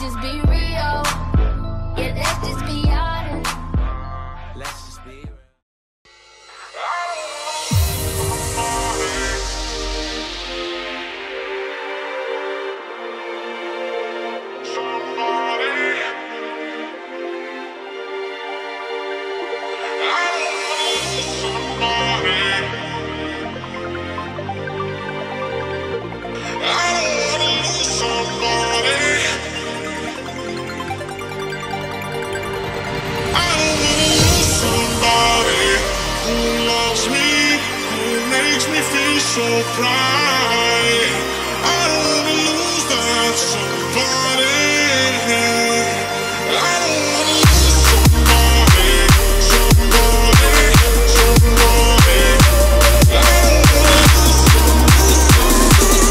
just be real. Yeah, let's just be honest. Let's just be real. So pride, I don't wanna lose that somebody. I don't wanna lose somebody, somebody. I don't wanna lose somebody. I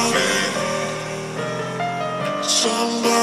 don't wanna lose somebody, somebody.